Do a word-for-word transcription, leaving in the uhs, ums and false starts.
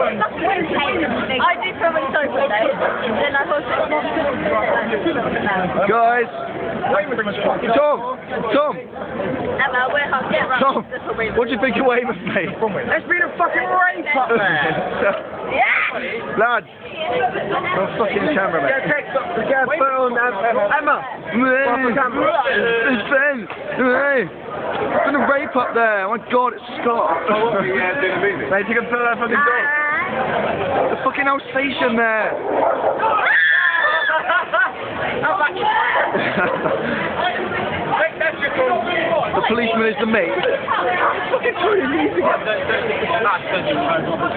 I do so many times though, then I also guys, Tom, Tom, Emma, we're hard to get around. Tom, what do you think of waving at me? It's been a fucking race up there. Yeah, lads, I'm fucking camera mate. Yeah, take up the gas pedal and Emma. It's Ben. Hey. There's been a rape up there, oh my god, it's Scott. Oh, what were you uh, doing a movie? Mate, you can fill that fucking door. The fucking Alsatian there. I'm back. The policeman is the mate. Fucking totally amazing.